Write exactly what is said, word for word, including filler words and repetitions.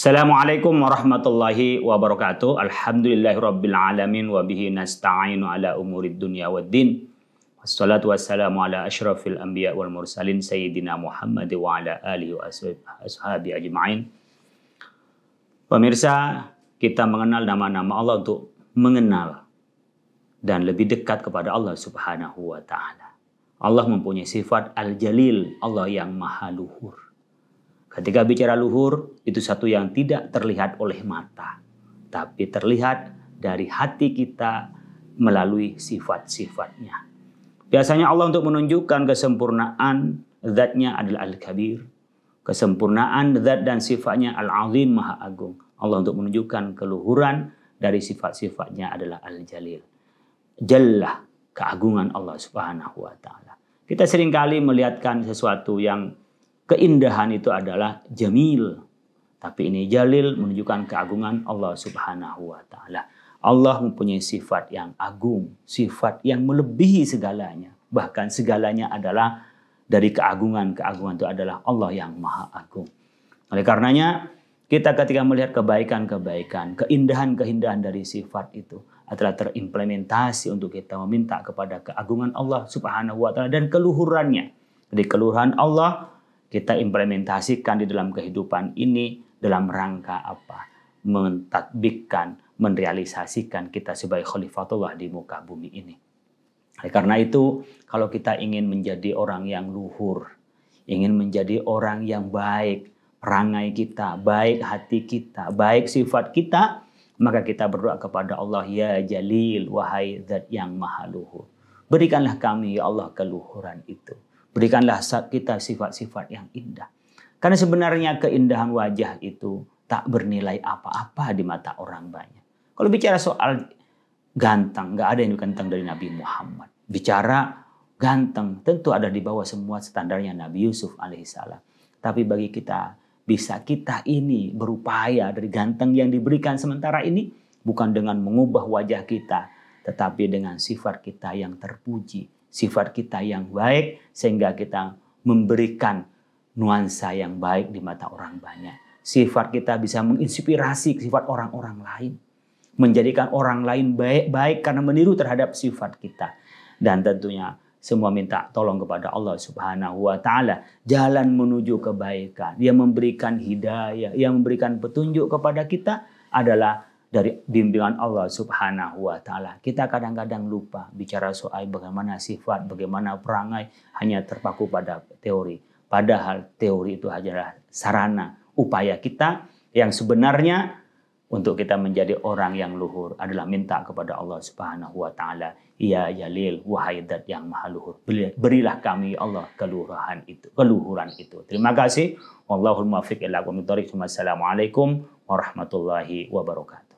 Assalamualaikum warahmatullahi wabarakatuh. Alhamdulillahirabbil alamin wa bihi nasta'inu ala umurid dunya waddin. Wassalatu wassalamu ala asyrafil anbiya wal mursalin sayyidina Muhammad wa ala alihi wa ashabi ajmain. Pemirsa, kita mengenal nama-nama Allah untuk mengenal dan lebih dekat kepada Allah Subhanahu wa taala. Allah mempunyai sifat Al-Jalil, Allah yang Maha Luhur. Ketika bicara luhur, itu satu yang tidak terlihat oleh mata, tapi terlihat dari hati kita melalui sifat-sifatnya. Biasanya Allah untuk menunjukkan kesempurnaan zatnya adalah Al-Kabir. Kesempurnaan zat dan sifatnya Al-Azim, Maha Agung. Allah untuk menunjukkan keluhuran dari sifat-sifatnya adalah Al-Jalil. Jallah, keagungan Allah Subhanahu wa taala. Kita seringkali melihatkan sesuatu yang keindahan itu adalah jamil, tapi ini jalil menunjukkan keagungan Allah Subhanahu wa taala. Allah mempunyai sifat yang agung, sifat yang melebihi segalanya. Bahkan segalanya adalah dari keagungan. Keagungan itu adalah Allah yang Maha Agung. Oleh karenanya, kita ketika melihat kebaikan-kebaikan, keindahan-keindahan dari sifat itu adalah terimplementasi untuk kita meminta kepada keagungan Allah Subhanahu wa taala dan keluhurannya. Jadi keluhuran Allah kita implementasikan di dalam kehidupan ini dalam rangka apa? Mentadbikkan, merealisasikan kita sebagai khalifatullah di muka bumi ini. Karena itu, kalau kita ingin menjadi orang yang luhur, ingin menjadi orang yang baik, perangai kita, baik hati kita, baik sifat kita, maka kita berdoa kepada Allah, Ya Jalil, wahai zat yang maha luhur. Berikanlah kami, Ya Allah, keluhuran itu. Berikanlah kita sifat-sifat yang indah. Karena sebenarnya keindahan wajah itu tak bernilai apa-apa di mata orang banyak. Kalau bicara soal ganteng, nggak ada yang ganteng dari Nabi Muhammad. Bicara ganteng, tentu ada di bawah semua standarnya Nabi Yusuf alaihissalam. Tapi bagi kita, bisa kita ini berupaya dari ganteng yang diberikan sementara ini, bukan dengan mengubah wajah kita, tetapi dengan sifat kita yang terpuji. Sifat kita yang baik sehingga kita memberikan nuansa yang baik di mata orang banyak. Sifat kita bisa menginspirasi sifat orang-orang lain. Menjadikan orang lain baik-baik karena meniru terhadap sifat kita. Dan tentunya semua minta tolong kepada Allah Subhanahu wa taala. Jalan menuju kebaikan. Dia memberikan hidayah, yang memberikan petunjuk kepada kita adalah dari bimbingan Allah Subhanahu wa taala. Kita kadang-kadang lupa bicara soal bagaimana sifat, bagaimana perangai, hanya terpaku pada teori. Padahal teori itu adalah sarana upaya kita yang sebenarnya untuk kita menjadi orang yang luhur adalah minta kepada Allah Subhanahu wa taala, Ya Jalil, wahai zat yang maha luhur. Berilah kami Allah keluhuran itu, keluhuran itu. Terima kasih. Wallahul muwaffiq ila aqwamit thoriq. Wassalamualaikum warahmatullahi wabarakatuh.